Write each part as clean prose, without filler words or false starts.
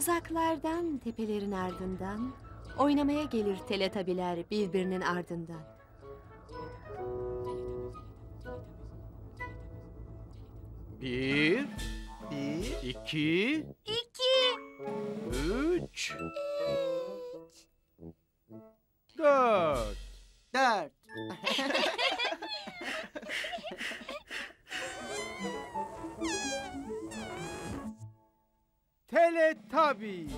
Uzaklardan, tepelerin ardından, oynamaya gelir teletabiler birbirinin ardından. Bir, iki, üç, dört. Teletubbies.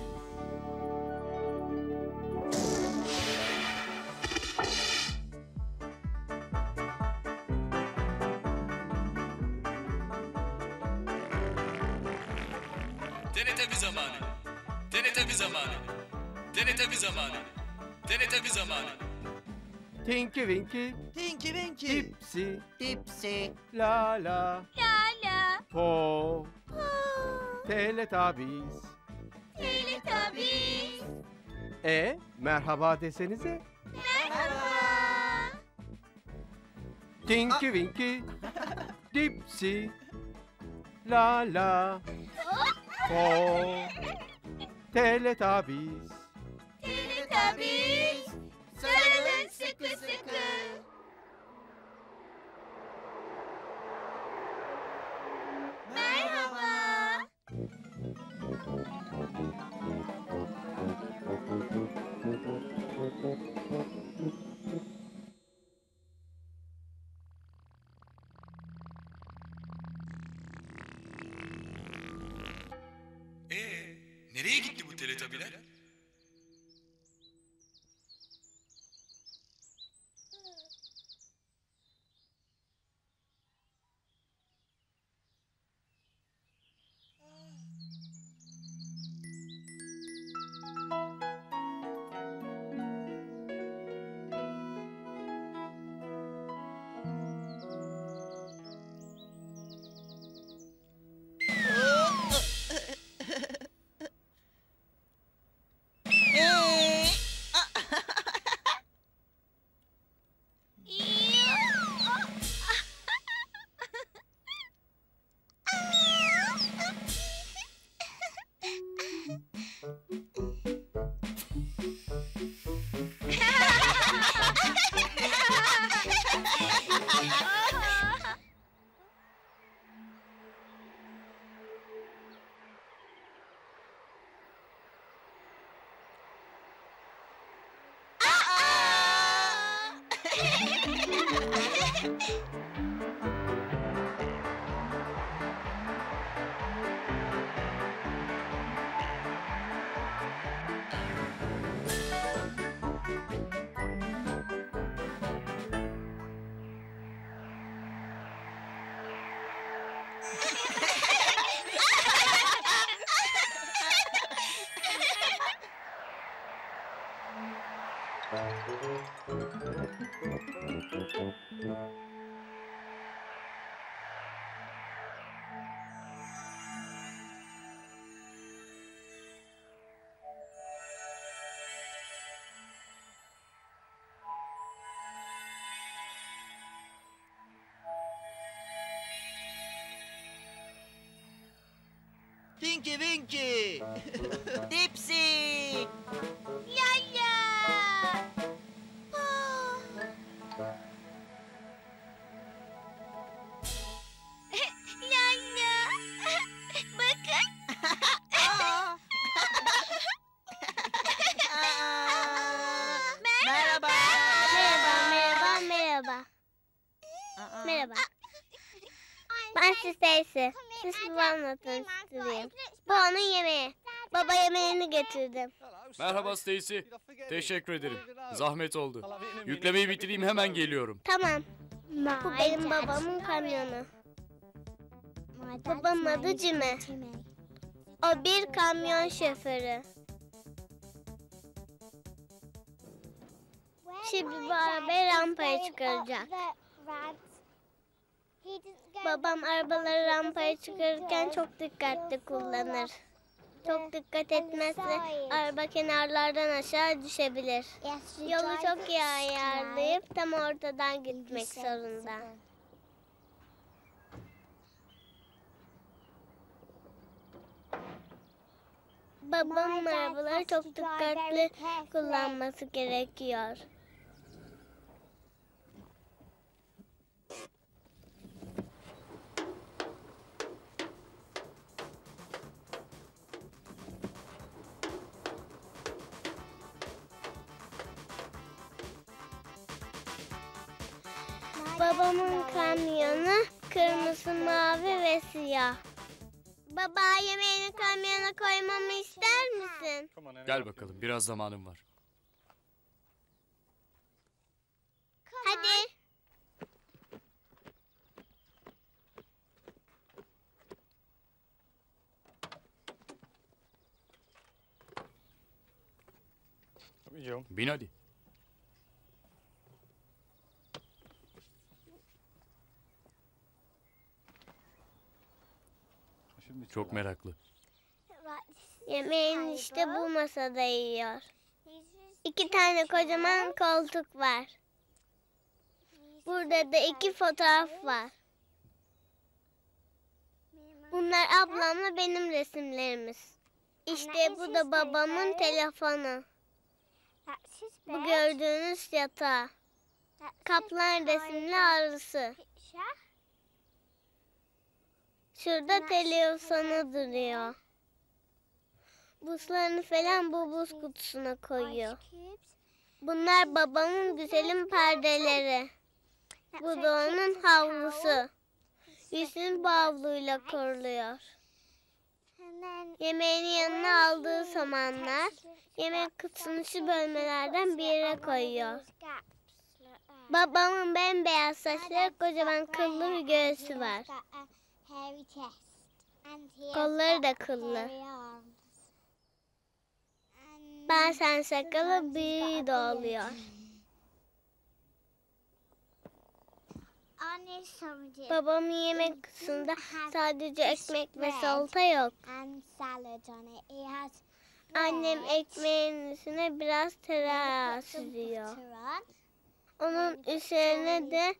Teletubbies zamanı. Tinky Winky. Dipsy. Laa-Laa. Po. Teletubbies. Merhaba desenize. Merhaba. Tinky Winky, Dipsy, Laa-Laa, Po, Teletubbies. Teletubbies, sarılın sıkı sıkı. Nereye gitti bu teletabiler? Tinky Winky, Dipsy, Laa-Laa, Po. Laa-Laa, bakın. Merhaba. Merhaba. Ben Stacey. Siz babamla tanıştırayım. Bu onun yemeği. Baba yemeğini getirdim. Merhaba Stacey. Teşekkür ederim. Zahmet oldu. Yüklemeyi bitireyim, hemen geliyorum. Tamam. Bu benim babamın kamyonu. Babamın adı Cime. O bir kamyon şoförü. Şimdi bu arabayı rampaya çıkaracak. Babam arabaları rampaya çıkarırken çok dikkatli kullanır. Çok dikkat etmezse araba kenarlardan aşağı düşebilir. Yolu çok iyi ayarlayıp tam ortadan gitmek zorunda. babamın arabaları çok dikkatli kullanması gerekiyor. Babamın kamyonu kırmızı, mavi ve siyah. Baba, yemeğini kamyona koymamı ister misin? Gel bakalım, biraz zamanım var. Hadi. Bin hadi. Çok meraklı. Yemeğin işte bu masada yiyor. 2 tane kocaman koltuk var. Burada da 2 fotoğraf var. Bunlar ablamla benim resimlerimiz. İşte bu da babamın telefonu. Bu gördüğünüz yatağı. Kaplan resimli arısı. Şurada televizyonu duruyor. Buzlarını falan bu buz kutusuna koyuyor. Bunlar babamın güzelim perdeleri. Bu da onun havlusu. Yüzünü bu havluyla koruluyor. Yemeğini yanına aldığı zamanlar yemek kutusunu şu bölmelerden bir yere koyuyor. Babamın bembeyaz saçları, kocaman kıllı bir göğsü var. Kolları da kıllı. Bazen sakalı büyüğü de oluyor. Babamın yemek kutusunda sadece ekmek ve salata yok. Annem ekmeğin üstüne biraz tereyağı sürüyor. Onun üzerine de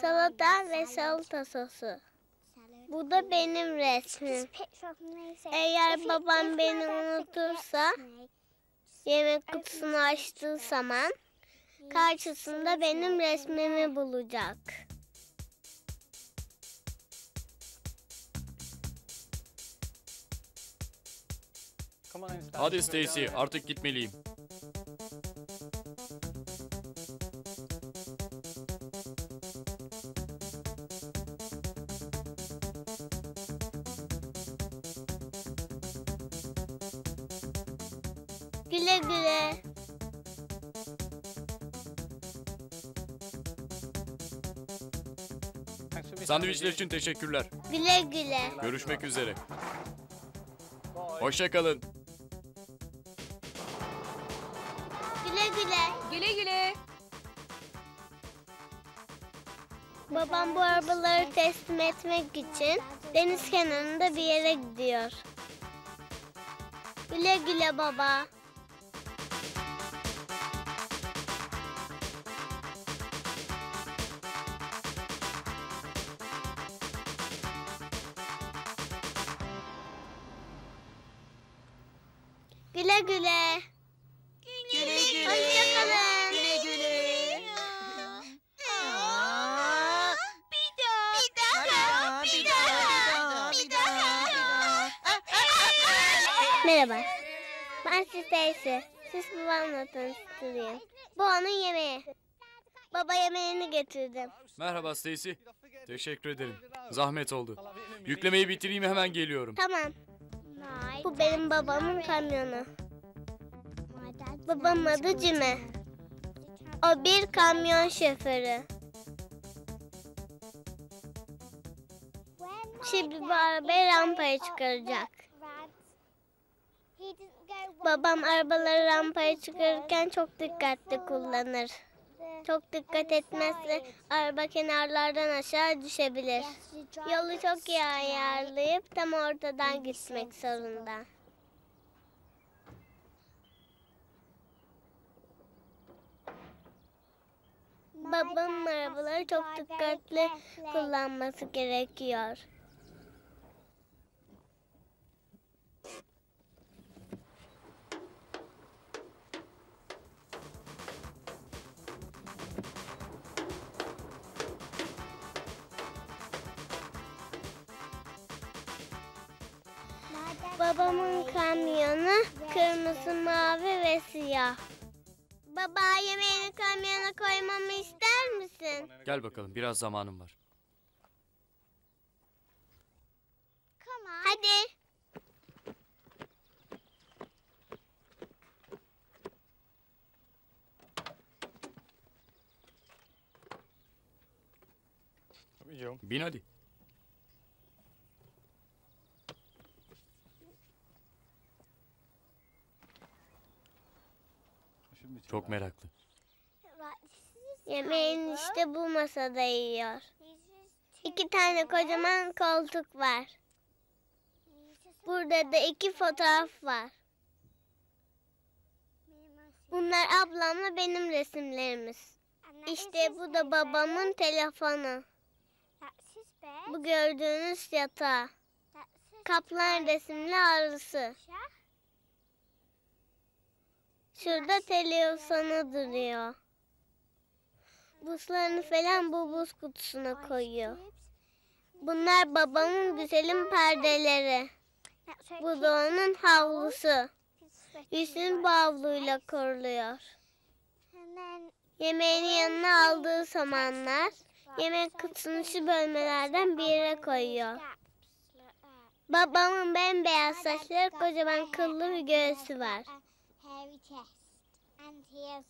salata ve salata sosu. Bu da benim resmim. Eğer babam beni unutursa, yemek kutusunu açtığı zaman karşısında benim resmimi bulacak. Hadi Stacey, artık gitmeliyim. Güle güle. Sandviçler için teşekkürler. Güle güle. Görüşmek üzere. Hoşça kalın. Güle güle. Güle güle. Babam bu arabaları teslim etmek için deniz kenarında bir yere gidiyor. Güle güle baba. Güle güle. Güle güle. Hoşçakalın. Güle güle. Bir daha. Merhaba. Ben Stacey. Siz babamla tanıştırayım. Bu onun yemeği. Baba, yemeğini getirdim. Merhaba Stacey. Teşekkür ederim. Zahmet oldu. Yüklemeyi bitireyim, hemen geliyorum. Tamam. Bu benim babamın kamyonu. Babam adı Cime. O bir kamyon şoförü. Şimdi bu arabayı rampaya çıkaracak. Babam arabaları rampaya çıkarırken çok dikkatli kullanır. Çok dikkat etmezse araba kenarlardan aşağı düşebilir. Yolu çok iyi ayarlayıp tam ortadan gitmek zorunda. Babamın arabaları çok dikkatli kullanması gerekiyor. Babamın kamyonu kırmızı, mavi ve siyah. Baba, yemeğini kamyona koymamı ister misin? Gel bakalım, biraz zamanım var. Hadi. Bin hadi. Çok meraklı. Yemeğin işte bu masada yiyor. 2 tane kocaman koltuk var. Burada da 2 fotoğraf var. Bunlar ablamla benim resimlerimiz. İşte bu da babamın telefonu. Bu gördüğünüz yatağı. Kaplan resimli arısı. Şurada televizyonu duruyor. Buzlarını falan bu buz kutusuna koyuyor. Bunlar babamın güzelim perdeleri. Bu da onun havlusu. Yüzünü bu havluyla koruluyor. Yemeğini yanına aldığı zamanlar yemek kutusunu şu bölmelerden birine koyuyor. Babamın bembeyaz saçları, kocaman kıllı bir göğsü var.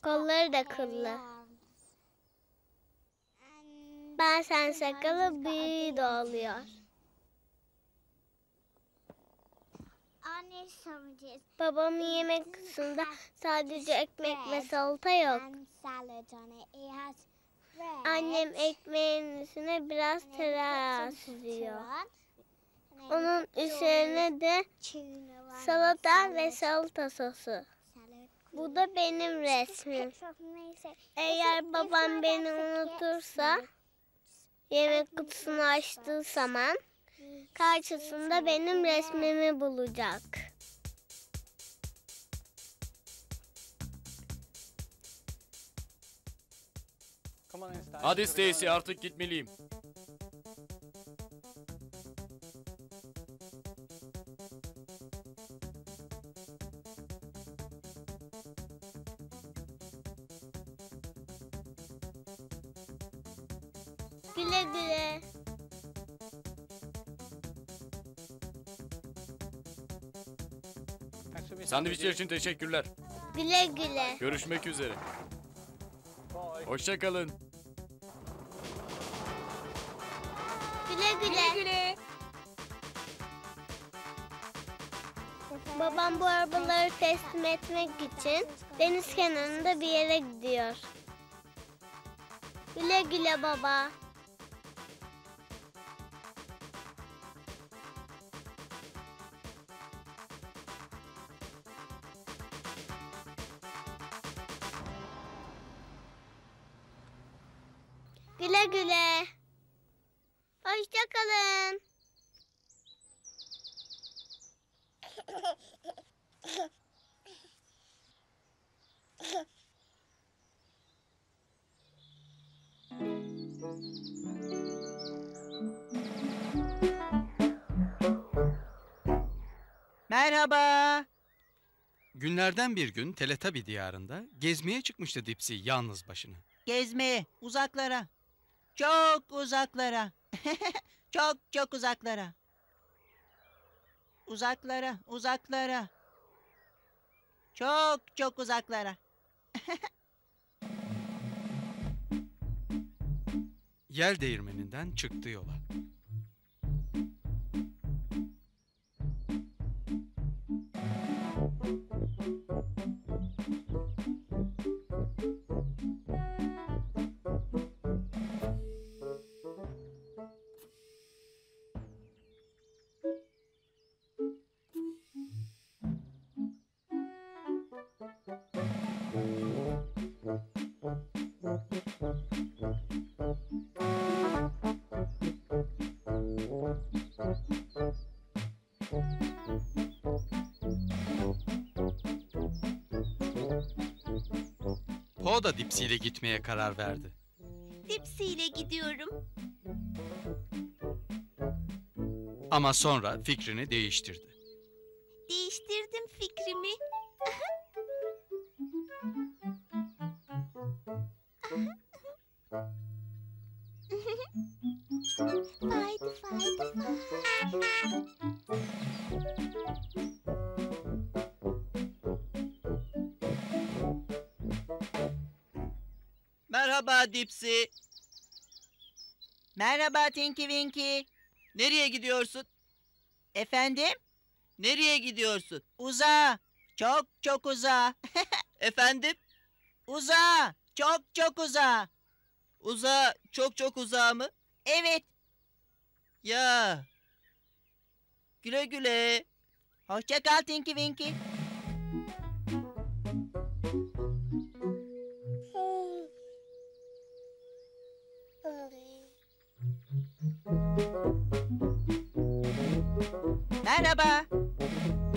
Kolları da kıllı. Bazen sakalı büyüğü de oluyor. Babamın yemek kutusunda sadece ekmek ve salata yok. Annem ekmeğin üstüne biraz tereyağı sürüyor. Onun üzerine de salata ve salata sosu. Bu da benim resmim. Eğer babam beni unutursa, yemek kutusunu açtığı zaman karşısında benim resmimi bulacak. Hadi Stacey, artık gitmeliyim. Güle güle. Sandviçler için teşekkürler. Güle güle. Görüşmek üzere. Hoşça kalın. Güle güle. Güle güle. Babam bu arabaları teslim etmek için deniz kenarında bir yere gidiyor. Güle güle baba. Güle güle. Hoşça kalın. Merhaba. Günlerden bir gün Teletubby diyarında gezmeye çıkmıştı Dipsy yalnız başına. Gezmeye, uzaklara. Çok uzaklara. çok uzaklara. Uzaklara. Çok uzaklara. Yel değirmeninden çıktı yola. Po da Dipsy ile gitmeye karar verdi. Dipsy ile gidiyorum. Ama sonra fikrini değiştirdi. Verdim fikrimi. Faydı, faydı, merhaba Dipsy. Merhaba Tinky Winky. Nereye gidiyorsun? Efendim? Nereye gidiyorsun? Uzağa. Çok çok uzağa. Efendim? Uzağa. Çok çok uzağa. Uzağa çok çok uzağa mı? Evet. Ya. Güle güle. Hoşça kal Tinky Winky. Merhaba. Merhaba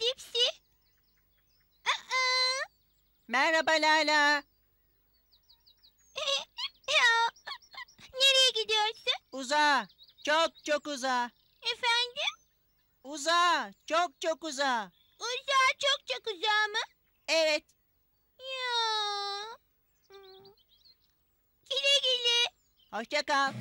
Dipsy. Merhaba Laa-Laa. Nereye gidiyorsun? Uzağa, çok çok uzağa. Efendim? Uzağa, çok çok uzağa. Uzağa, çok çok uzağa mı? Evet. Ya. Güle güle. Hoşça kal.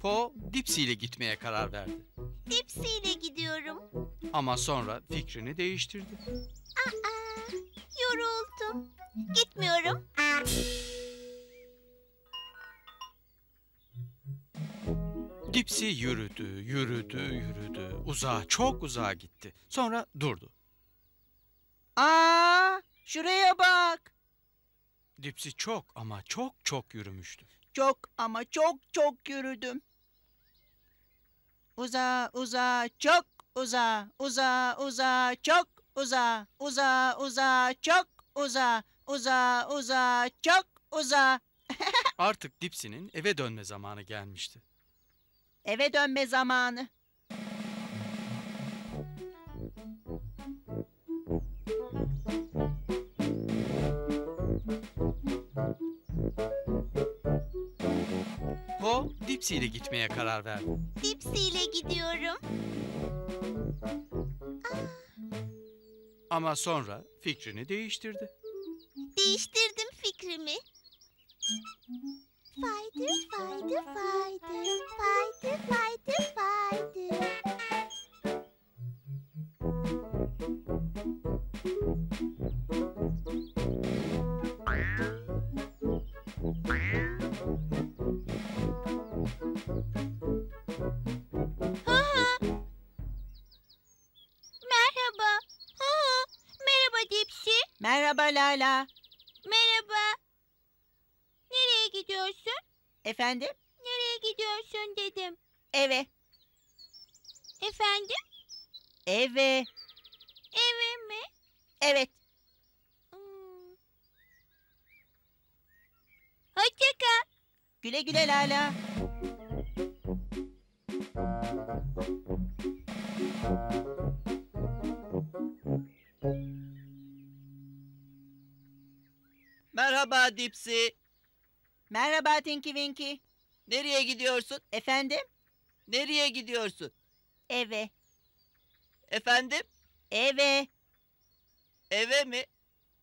Po, Dipsy ile gitmeye karar verdi. Dipsy ile gidiyorum. Ama sonra fikrini değiştirdi. Aa, yoruldum. Gitmiyorum. Dipsy yürüdü, yürüdü, yürüdü. Uzağa, çok uzağa gitti. Sonra durdu. Aa, şuraya bak. Dipsy çok ama çok çok yürümüştü. Çok ama çok çok yürüdüm. Uzağa, uzağa, çok uzağa, uzağa, uzağa, çok uzağa, uzağa, uzağa, çok uzağa, uzağa, uzağa, çok uzağa. Artık Dipsy'nin eve dönme zamanı gelmişti. Eve dönme zamanı. Po, Dipsy ile gitmeye karar verdi. Dipsy ile gidiyorum. Ama sonra fikrini değiştirdi. Değiştirdim fikrimi. Faydı, faydı, faydı, faydı, faydı, faydı. Merhaba. Merhaba Dipsy. Merhaba Laa-Laa. Merhaba. Nereye gidiyorsun? Efendim? Nereye gidiyorsun dedim. Eve. Efendim? Eve. Eve mi? Evet. Hoşça kal. Güle güle Laa-Laa. Merhaba Dipsy. Merhaba Tinky Winky. Nereye gidiyorsun? Efendim? Nereye gidiyorsun? Eve. Efendim? Eve. Eve mi?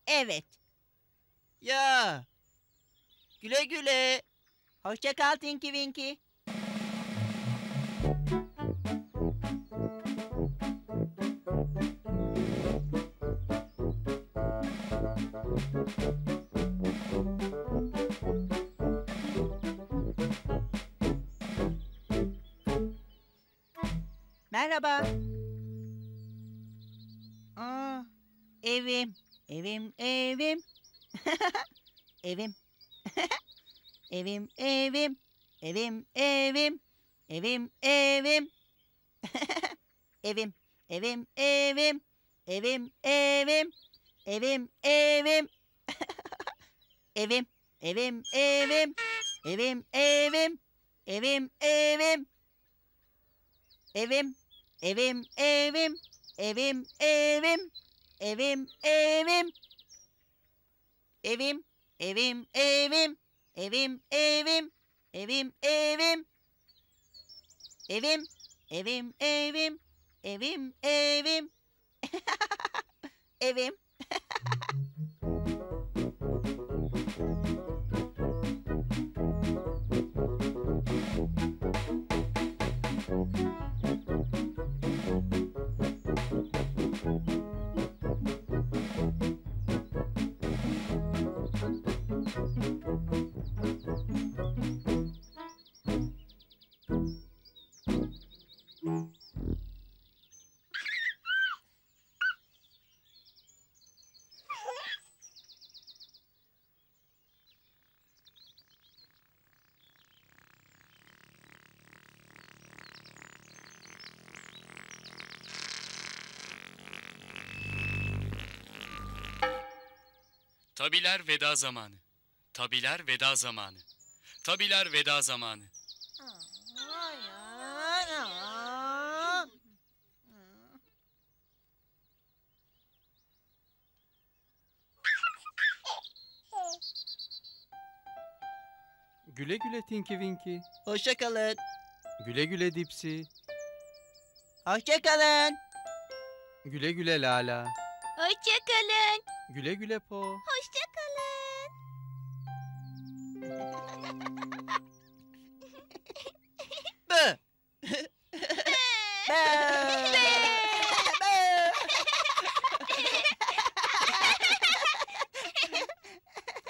Evet. Ya. Güle güle. Hoşça kal Tinky Winky. Merhaba. Aa, evim, evim, evim. Evim. Evim, evim, evim, evim, Evim, evim. Evim, evim, evim. Evim, evim. Evim, evim. Evim, evim, evim. Evim, evim. Evim, evim. Evim, evim, evim. Evim, evim. Evim, evim. Evim, evim, evim. Evim, evim. Evim, evim. Evim, evim, evim. Evim, evim. Evim. Tabiler veda zamanı. Tabiler veda zamanı. Tabiler veda zamanı. Güle güle Tinky Winky. Hoşça kalın. Güle güle Dipsy. Hoşça kalın. Güle güle Laa-Laa. Hoşça kalın. Güle güle Po. Hoşça kalın. Bı.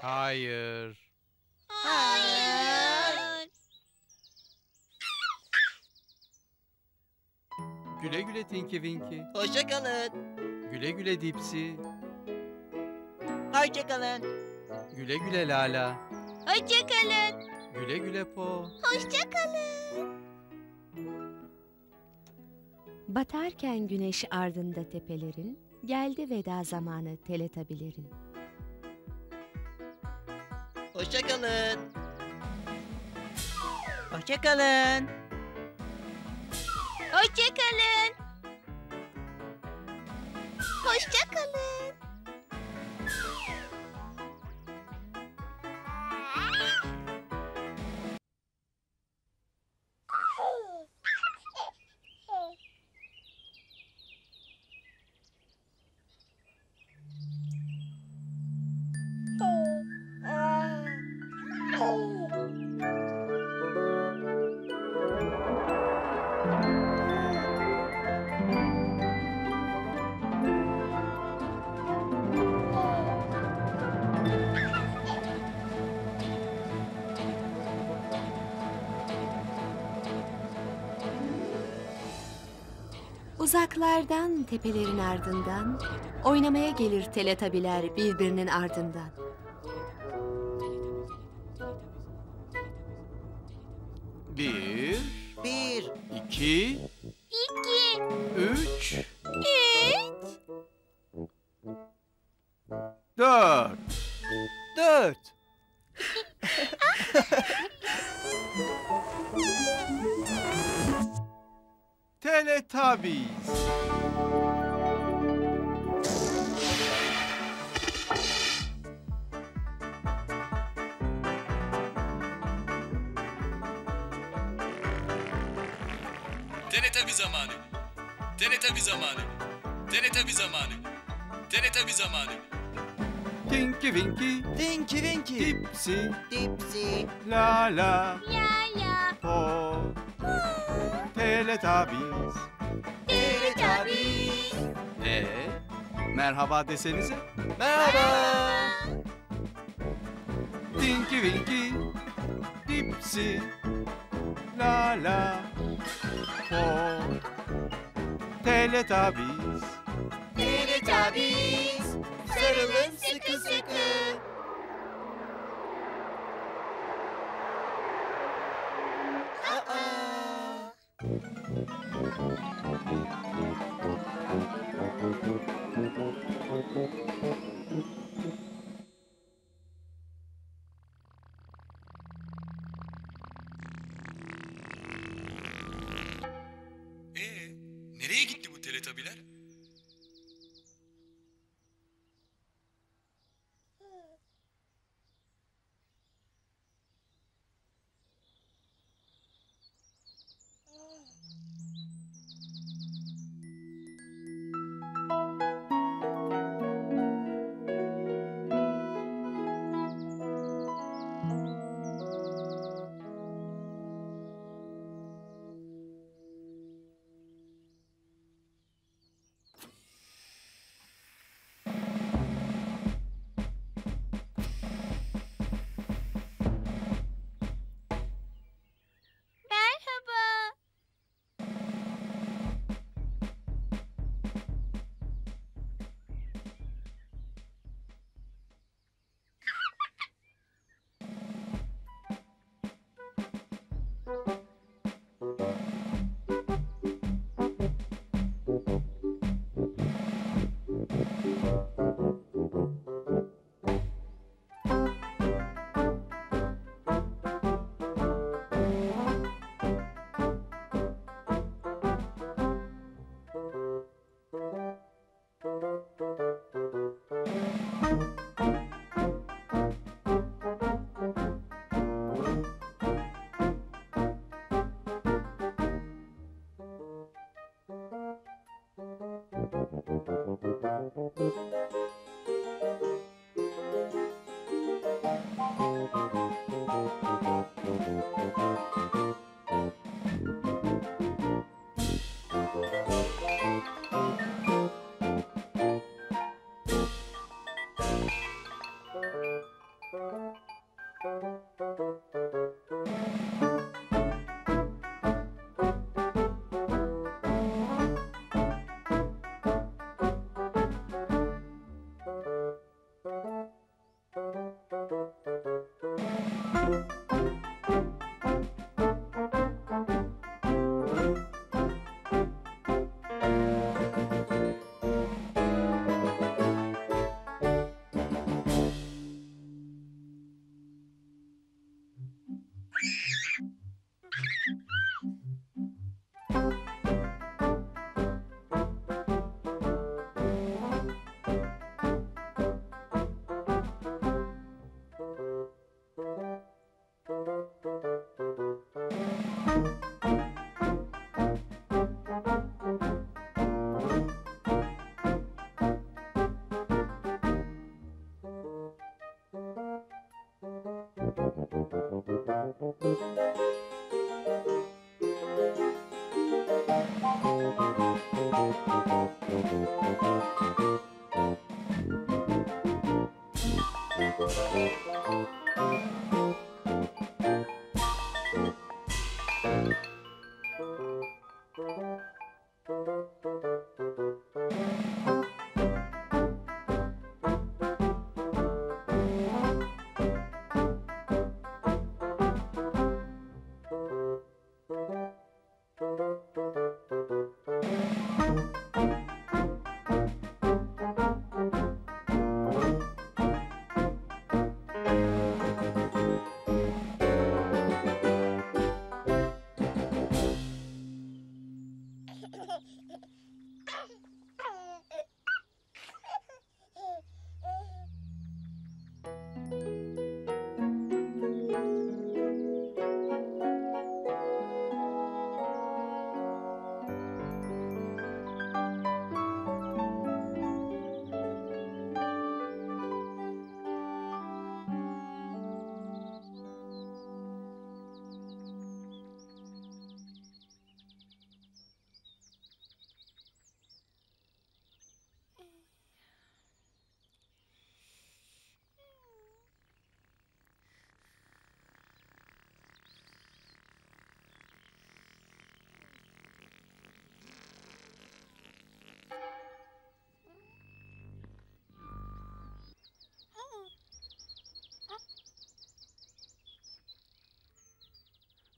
Hayır. Hayır. Güle güle Tinky Winky. Hoşça kalın. Güle güle Dipsy. Hoşça kalın. Güle güle Laa-Laa. Hoşça kalın. Güle güle Po. Hoşça kalın. Batarken güneş ardında tepelerin, geldi veda zamanı Teletubbies'lerin. Hoşça kalın. Hoşça kalın. Hoşça kalın. Hoşça kalın. Uzaklardan tepelerin ardından, oynamaya gelir Teletubbies'ler birbirinin ardından. Bir, iki, üç, dört. Teletubbies. Teletubbies zamanı. Teletubbies zamanı. Teletubbies zamanı. Teletubbies zamanı. Tinky Winky. Tinky Winky. Dipsy. Dipsy. Laa-Laa. Laa-Laa. Po. Teletubbies. Teletubbies. Merhaba desenize. Merhaba. Tinky Winky, Dipsy, Laa-Laa, Po. Teletubbies. Teletubbies. Sarılın sıkı sıkı. Nereye gitti bu Teletubbies?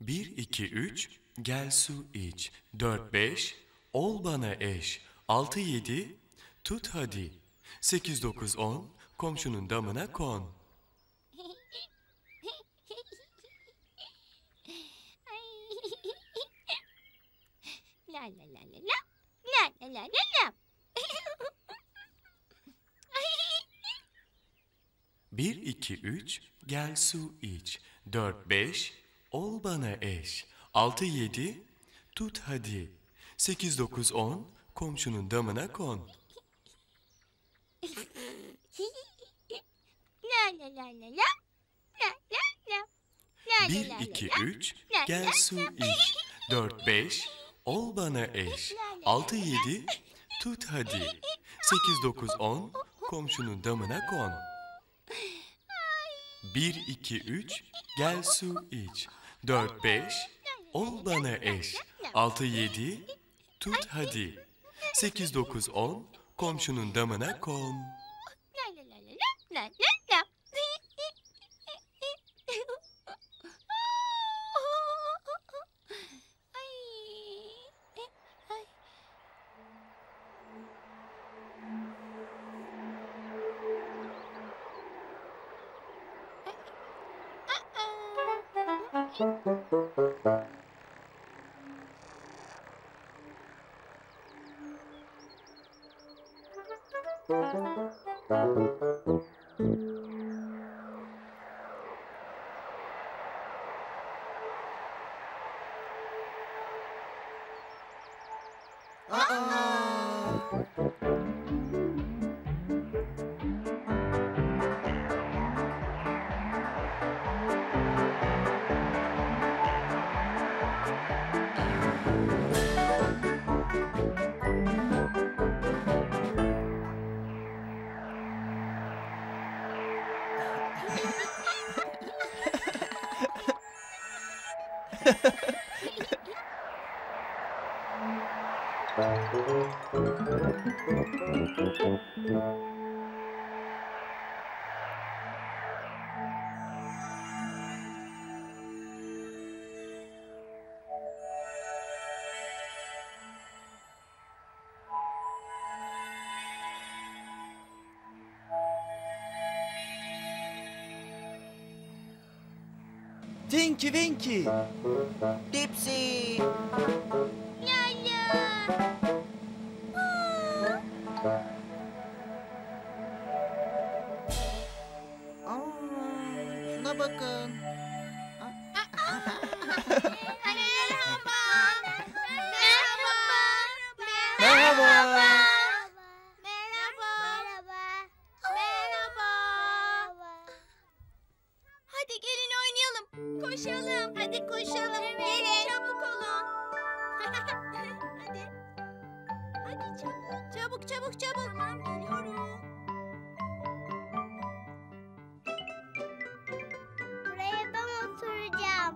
Bir, iki, üç... Gel su iç. 4-5. Ol bana eş. 6-7. Tut hadi. 8-9-10. Komşunun damına kon. La la la la la. La la la la la. Bir, iki, üç, gel su iç. 4-5, ol bana eş. 6-7, tut hadi. 8-9-10, komşunun damına kon. La la la la la. La la la. Bir, iki, üç, gel su iç. 4-5, ol bana eş. 6-7, tut hadi. 8-9-10, komşunun damına kon. 1-2-3, gel su iç. 4-5, ol bana eş. 6-7, tut hadi. 8-9-10, komşunun damına kon. Tinky Winky, Dipsy, Laa-Laa, Po. Şuna bakın. Merhaba. Merhaba. Merhaba. Koşalım. Hadi koşalım. Evet. Çabuk olun. Hadi. Hadi çabuk. Çabuk çabuk çabuk. Tamam geliyorum. Buraya ben oturacağım.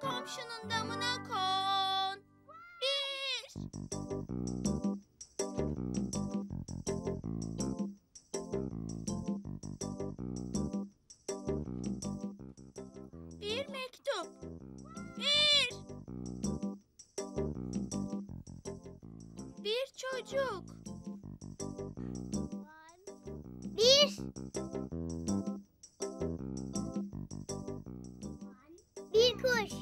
Komşunun damına kon. 1. Bir mektup. Bir çocuk. Bir kuş.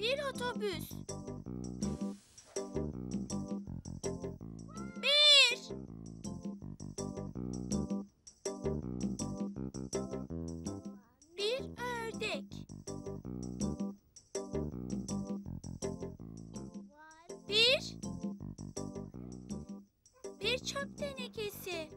Bir otobüs. çöp tenekesi.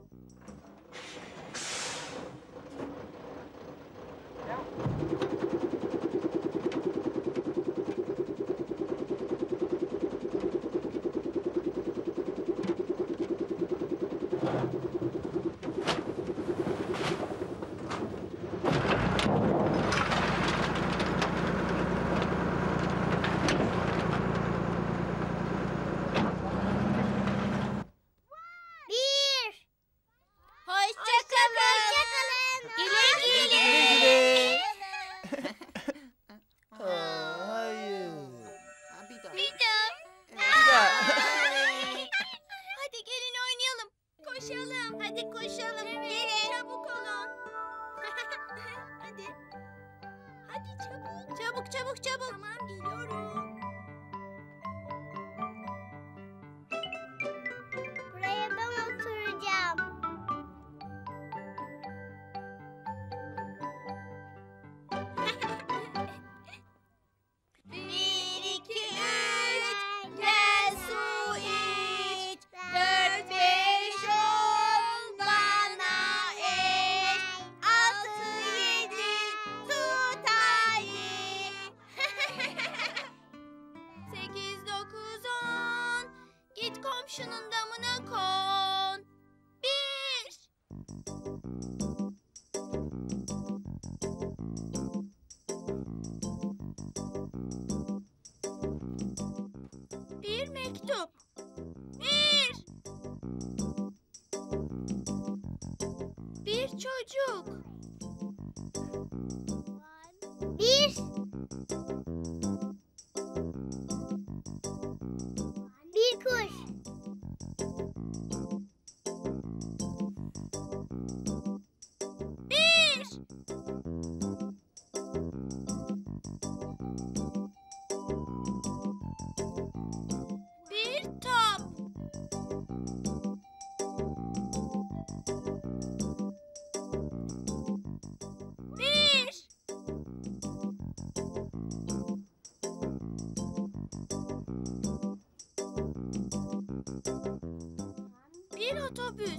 Otobüs.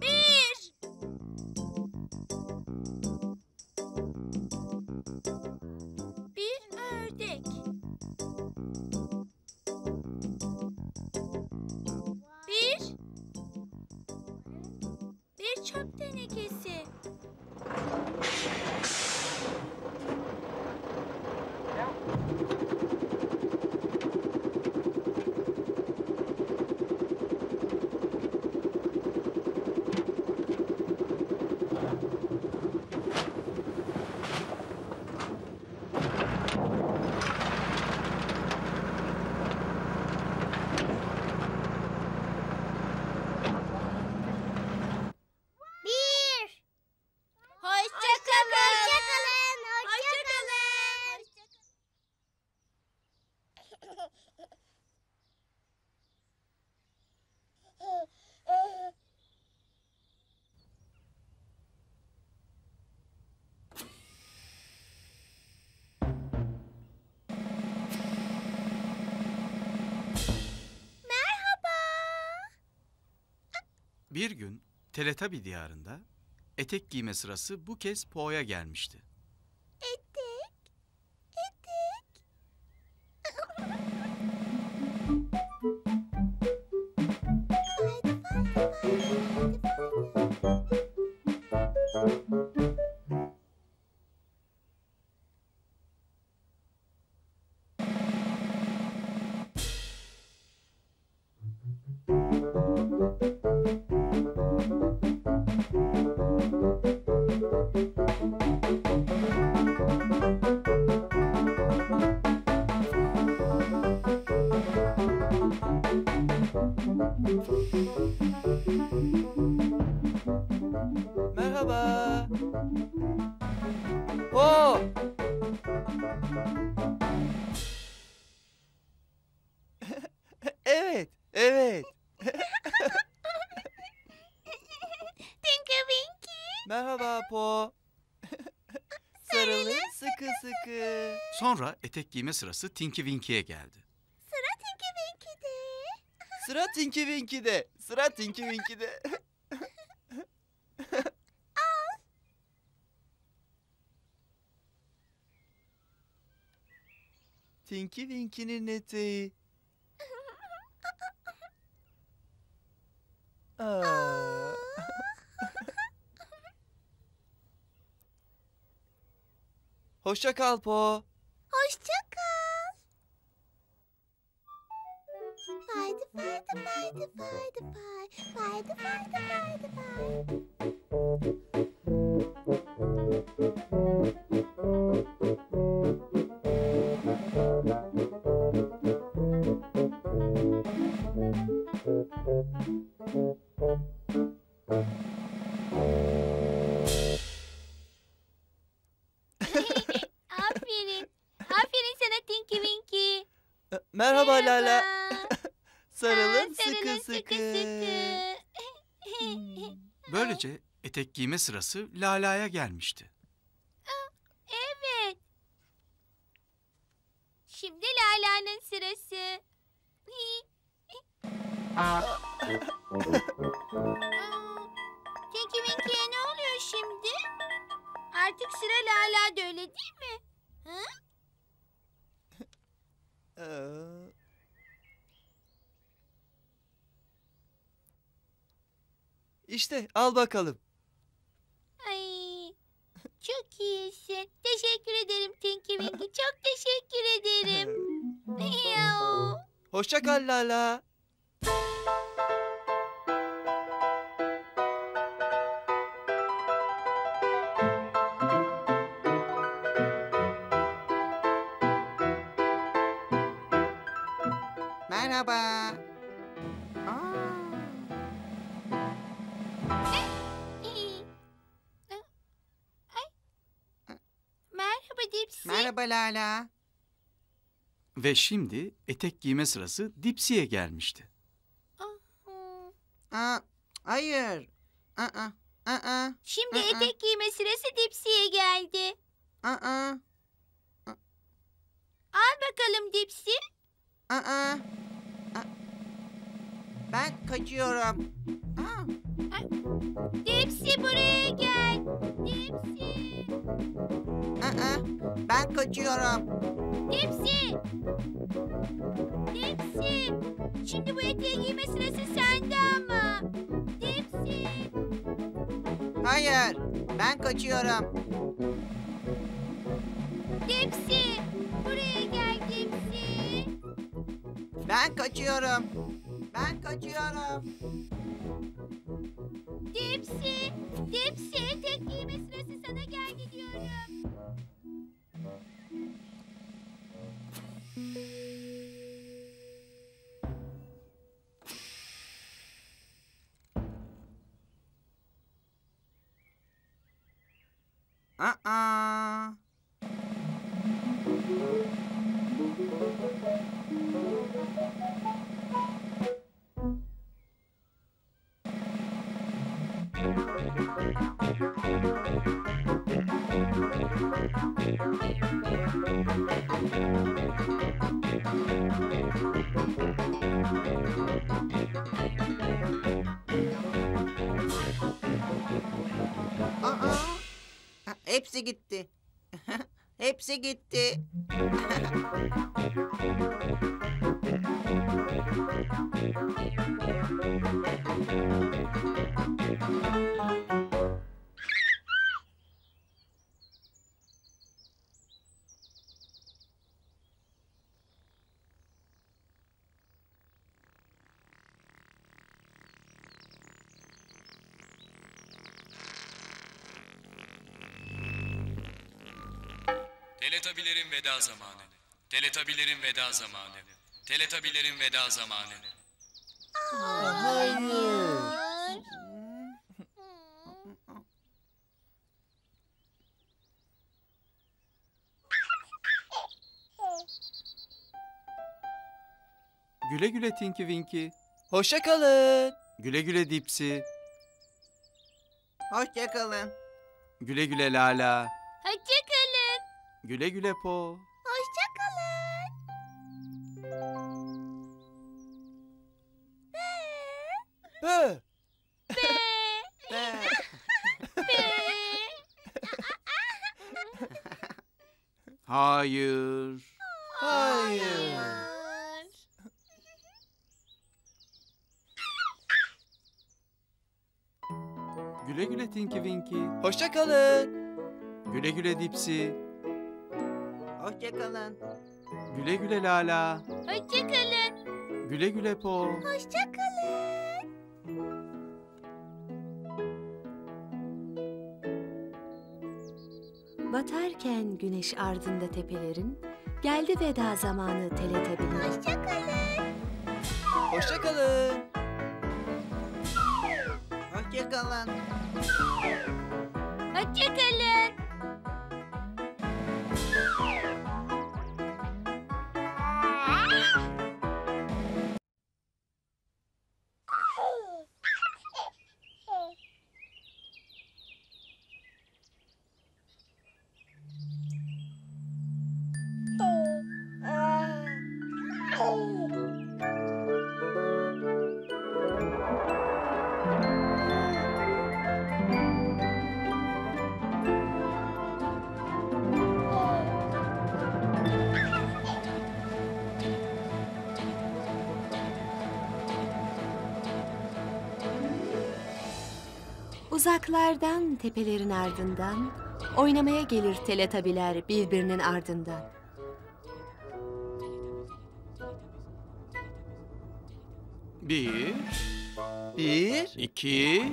Bir. Bir ördek. Bir. Bir çöp tenekesi. Bir gün Teletubby diyarında etek giyme sırası bu kez Po'ya gelmişti. Etek, etek. Merhaba. Oo! Evet, evet. Tinky Winky. Merhaba Po. Sarılın sıkı sıkı. Sonra etek giyme sırası Tinky Winky'ye geldi. Sıra Tinky Winky. Sıra Tinky Winky'de. Sıra Tinky Winky'de. Tinky Winky'nin eteği. Aa. Hoşça kal Po. Hoşça kal. Haydi haydi haydi haydi haydi haydi haydi Aferin. Aferin sana Tinky Winky. Merhaba Laa-Laa. Sarılın sıkı sıkı. Böylece etek giyme sırası Laa-Laa'ya gelmişti. Evet. Şimdi Laa-Laa'nın sırası. Tinky Winky'ye ne oluyor şimdi? Artık sıra Laa-Laa'da, öyle değil mi? Hı? İşte al bakalım. Ay, çok iyisin. Teşekkür ederim Tinky Winky. Çok teşekkür ederim. Hoşça kal Laa-Laa. Merhaba. Merhaba Dipsy. Merhaba Laa-Laa. Ve şimdi etek giyme sırası Dipsy'ye gelmişti. Hayır. Şimdi etek giyme sırası Dipsy'ye geldi. Al bakalım Dipsy. Ben kaçıyorum. Dipsy buraya gel. Dipsy. Ben kaçıyorum. Dipsy. Dipsy. Şimdi bu eteği giyme sırası sende ama. Dipsy. Hayır. Ben kaçıyorum. Dipsy. Buraya gel Dipsy. Ben kaçıyorum. Ben kaçıyorum. Dipsy, Dipsy, etek giyme sırası sana geldi diyorum. Hepsi gitti. Hepsi gitti. Teletubbies'lerin veda zamanı. Teletubbies'lerin veda zamanı. Teletubbies'lerin veda zamanı. Hayır. Güle güle Tinky Winky. Hoşça kalın. Güle güle Dipsy. Hoşça kalın. Güle güle Laa-Laa. Hoşça kalın. Güle güle Po. Hoşça kalın. Hayır. Hayır. Güle güle Tinky Winky. Hoşça kalın. Güle güle Dipsy. Hoşça kalın. Güle güle Laa-Laa. Hoşça kalın. Güle güle Po. Hoşça kalın. Batarken güneş ardında tepelerin, geldi veda zamanı Teletubbies. Hoşça kalın. Hoşça kalın. Hoşça kalın. Hoşça kalın. Uzaklardan tepelerin ardından, oynamaya gelir Teletubbies'ler birbirinin ardından. Bir, iki,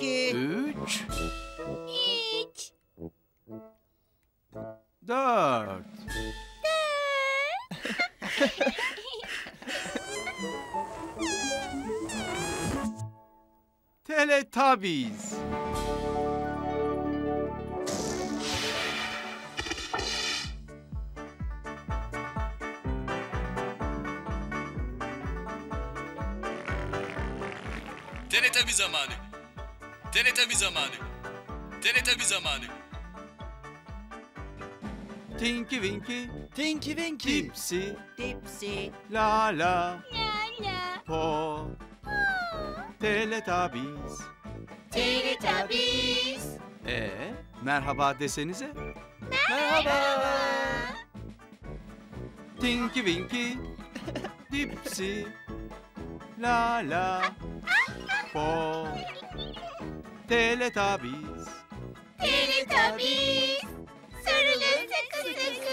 üç, dört. Teletubbies. Teletubbies zamanı. Teletubbies zamanı. Teletubbies zamanı. Tinky Winky. Tinky Winky. Dipsy. Dipsy. Laa-Laa. Laa-Laa. Po. Teletubbies. Teletubbies. Merhaba desenize. Merhaba. Tinky Winky, Dipsy, Laa-Laa, Po. Teletubbies. Teletubbies. Sarılın sakın sakın.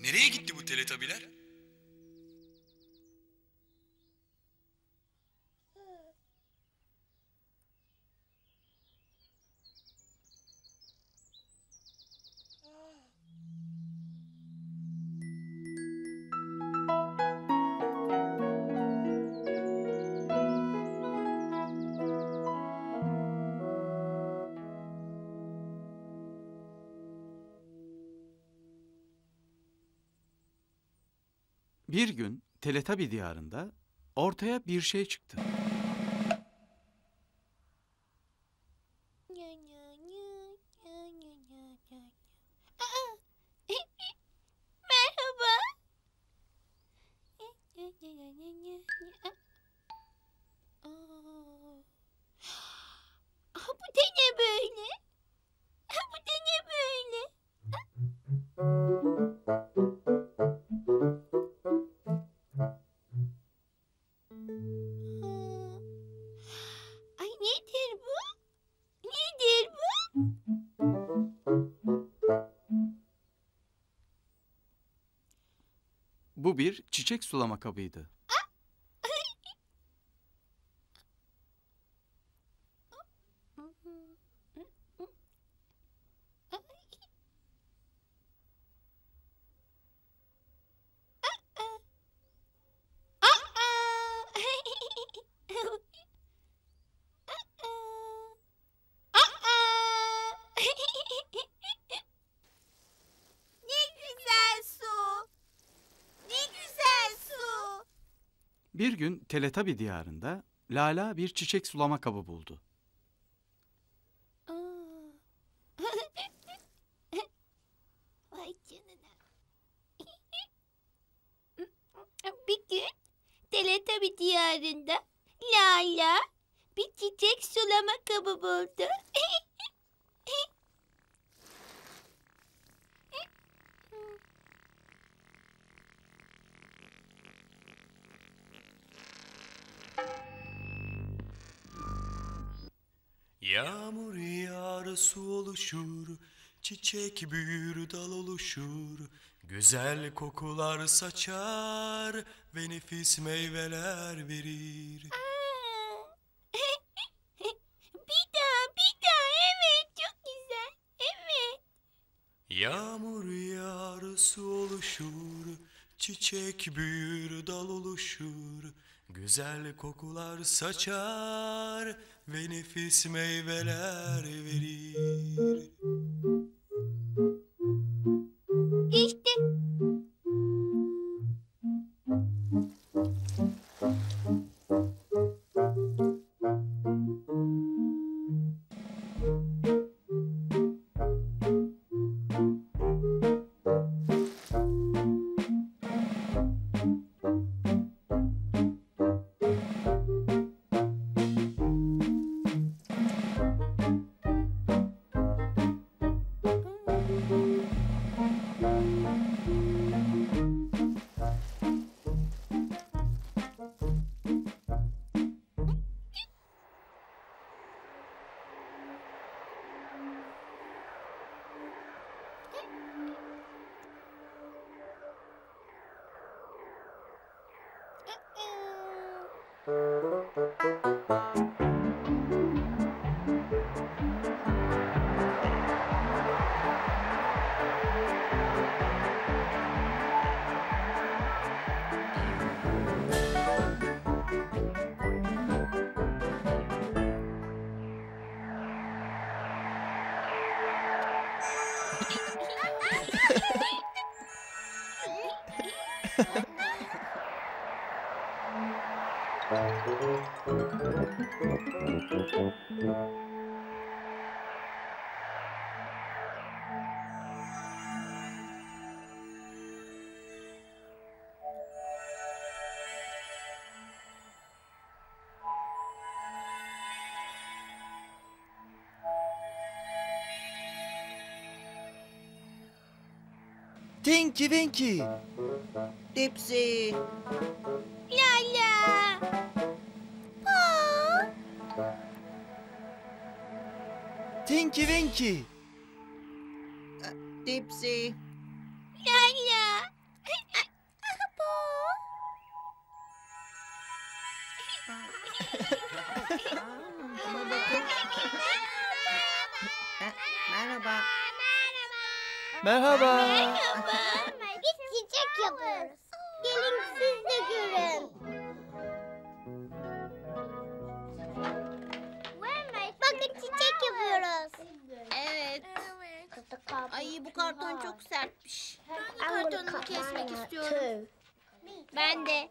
Nereye gitti bu Teletubbies'ler? Bir gün Teletubbies diyarında ortaya bir şey çıktı. Merhaba. Bu da ne böyle? Bu da ne böyle? Bu bir çiçek sulama kabıydı. Bir gün Teletubby diyarında Laa-Laa bir çiçek sulama kabı buldu. Vay canına. Bir gün Teletubby diyarında Laa-Laa bir çiçek sulama kabı buldu. Yağmur yağar, su oluşur, çiçek büyür, dal oluşur, güzel kokular saçar ve nefis meyveler verir. Bir daha, evet, çok güzel, evet. Yağmur yağar, su oluşur, çiçek büyür, dal oluşur, güzel kokular saçar ve nefis meyveler verir. İşte. Tinky Winky, Dipsy, Laa-Laa, Po, Tinky Winky, Dipsy, Laa-Laa, Po. Merhaba. Merhaba. Biz çiçek yapıyoruz. Gelin siz de görün. Bakın çiçek yapıyoruz. Evet. Ay, bu karton çok sertmiş. Ben bu kartonumu kesmek istiyorum. Ben de.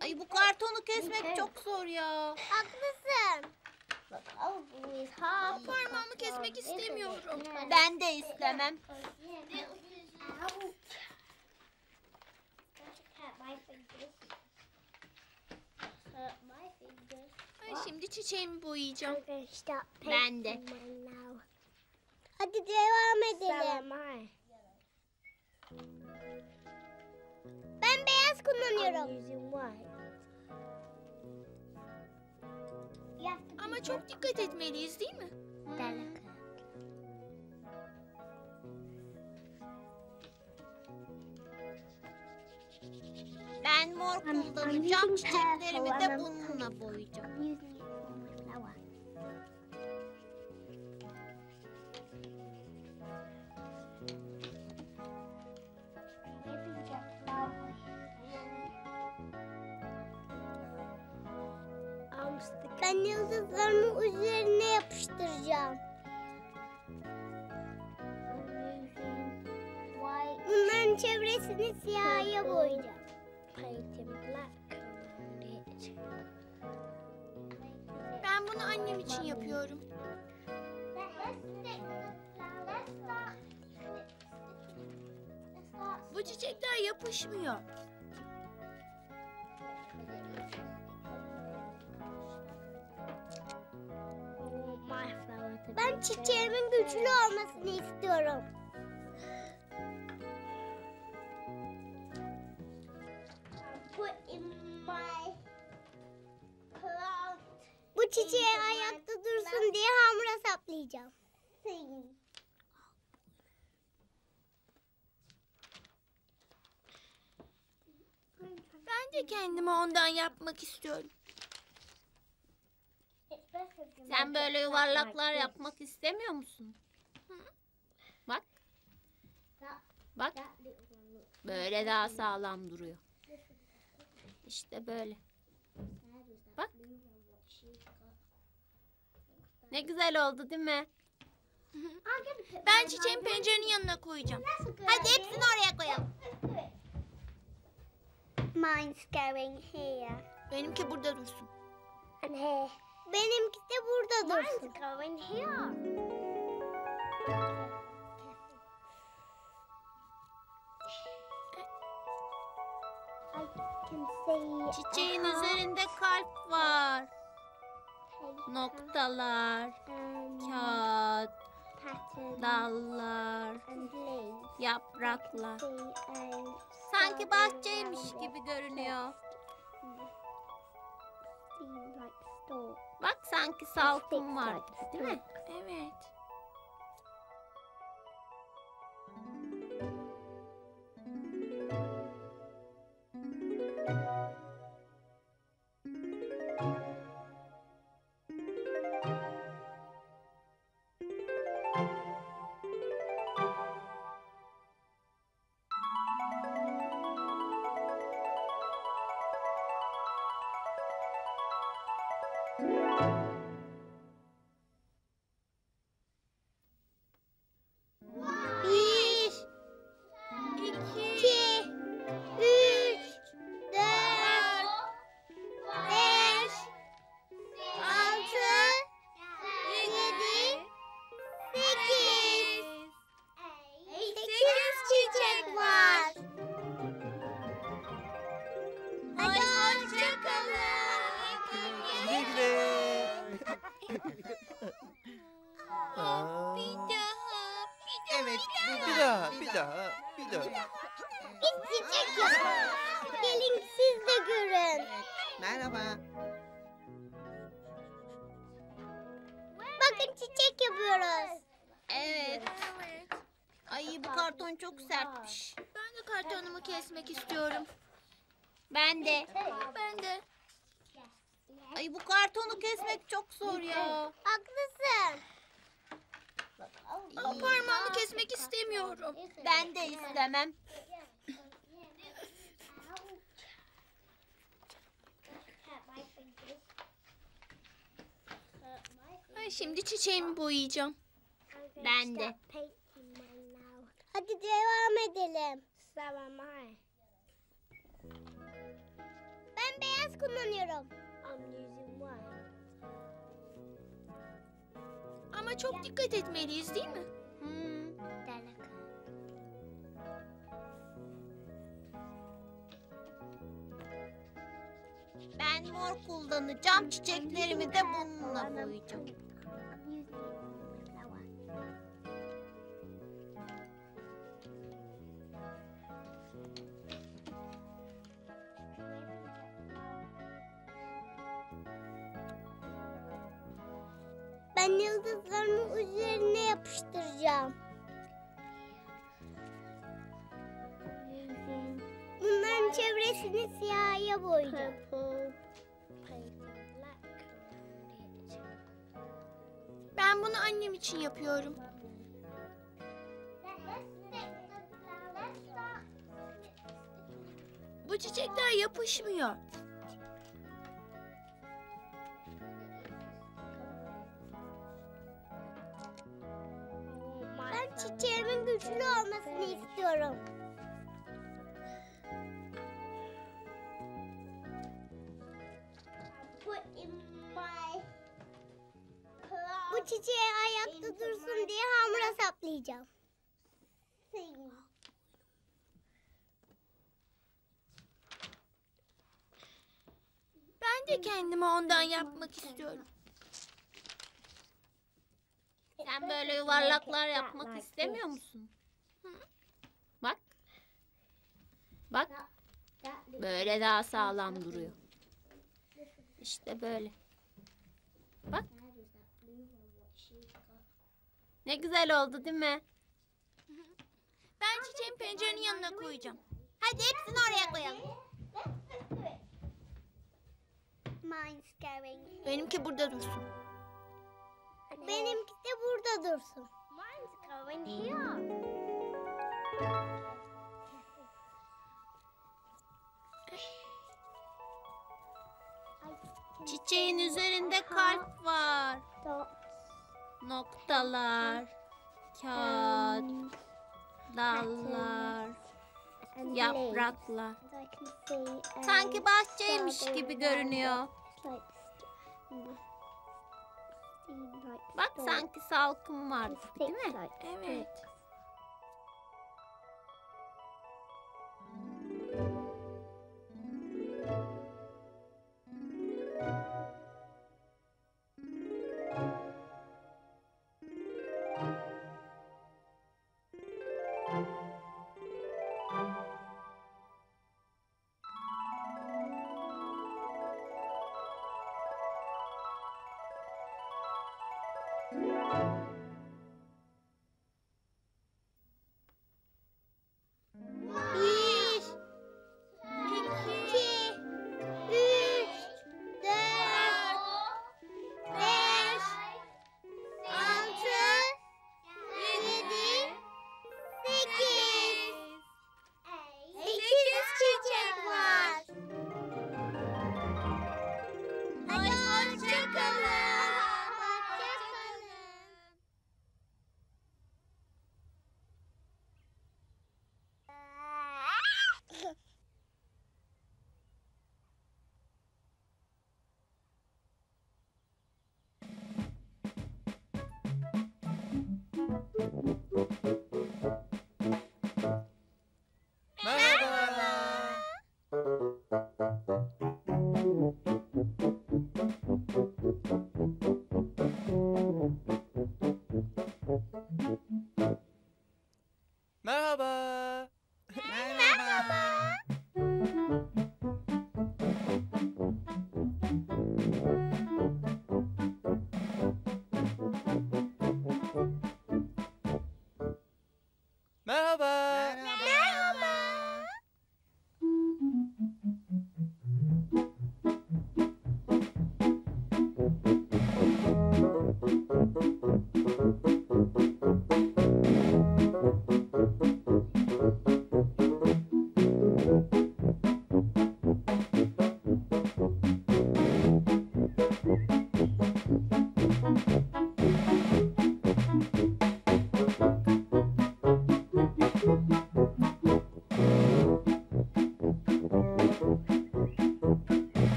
Ay, bu kartonu kesmek çok zor ya. Haklısın. Parmağımı kesmek istemiyorum. Ben de istemem. Şimdi çiçeğimi boyayacağım. Ben de. Hadi devam edelim. Ben beyaz kullanıyorum. Ama çok dikkat etmeliyiz, değil mi? Ben mor kullanacağım, çiçeklerimi de bununla boyayacağım. Ben yıldızlarımı üzerine yapıştıracağım. Bunların çevresini siyaha boyayacağım. paint in black on it. Ben bunu annem için yapıyorum. Bu çiçekler yapışmıyor. Ben çiçeğimin güçlü olmasını istiyorum. Bu çiçeği ayakta dursun diye hamura saplayacağım. Ben de kendimi ondan yapmak istiyorum. Sen böyle yuvarlaklar yapmak istemiyor musun? Hı? Bak. Bak. Böyle daha sağlam duruyor. İşte böyle. Bak. Ne güzel oldu değil mi? Ben çiçeğin pencerenin yanına koyacağım. Hadi hepsini oraya koyalım. Mine's going here. Benimki burada dursun. Anne. Benimki de burada dursun. Çiçeğin üzerinde kalp var. Noktalar, kağıt, dallar, yapraklar. Sanki bahçeymiş gibi görünüyor. Bak sanki salkım var, değil mi? Evet. İstemem. Ben şimdi çiçeğimi boyayacağım. Ben de. Hadi devam edelim. Ben beyaz kullanıyorum. Ama çok dikkat etmeliyiz, değil mi? Ben mor kullanacağım, çiçeklerimi de bununla boyayacağım. Ben yıldızlarımı üzerine yapıştıracağım. Bunların çevresini siyaha boyayacağım. Ben bunu annem için yapıyorum. Bu çiçekler yapışmıyor. Ben çiçeğimin güçlü olmasını istiyorum. O çiçeğe ayakta dursun diye hamura saplayacağım. Ben de kendime ondan yapmak istiyorum. Sen böyle yuvarlaklar yapmak istemiyor musun? Bak. Bak. Böyle daha sağlam duruyor. İşte böyle. Bak. Ne güzel oldu değil mi? Ben çiçeğin pencerenin yanına koyacağım. Hadi hepsini oraya koyalım. Benimki burada dursun. Benimki de burada dursun. Çiçeğin üzerinde kalp var. Noktalar, kağıt, dallar, yapraklar. Sanki bahçeymiş gibi görünüyor. Bak sanki salkım var, değil mi? Evet.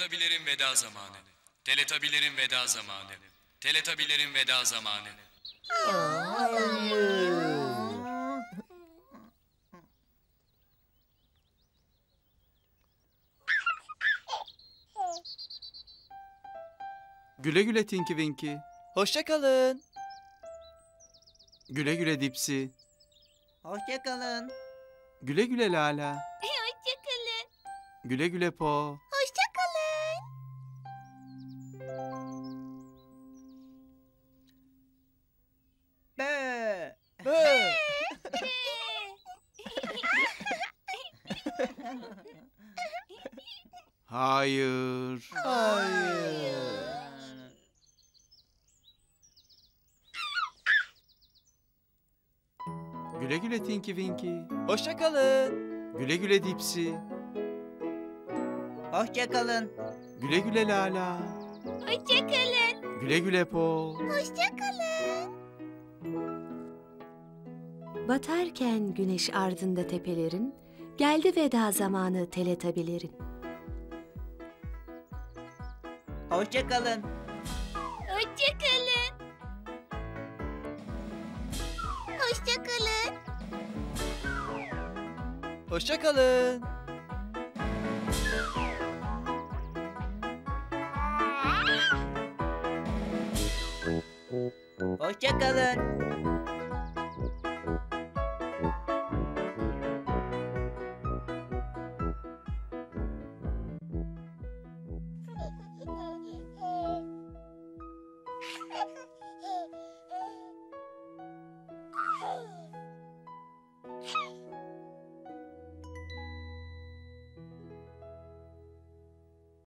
Teletubbies'lerin veda zamanı. Teletubbies'lerin veda zamanı. Teletubbies'lerin veda zamanı. Güle güle Tinky Winky. Hoşça kalın. Güle güle Dipsy. Hoşça kalın. Güle güle Laa-Laa. Hoşça kalın. Güle güle Po. Hoşça kalın. Be. Be. Hayır. Hayır. Güle güle Tinky Winky. Hoşça kalın. Güle güle Dipsy. Hoşça kalın. Güle güle Laa-Laa. Hoşça kalın. Güle güle Po. Hoşça kalın. Batarken güneş ardında tepelerin, geldi veda zamanı Teletubbies'lerin. Hoşça kalın. Hoşça kalın. Hoşça kalın. Hoşça kalın. Hoşça kalın.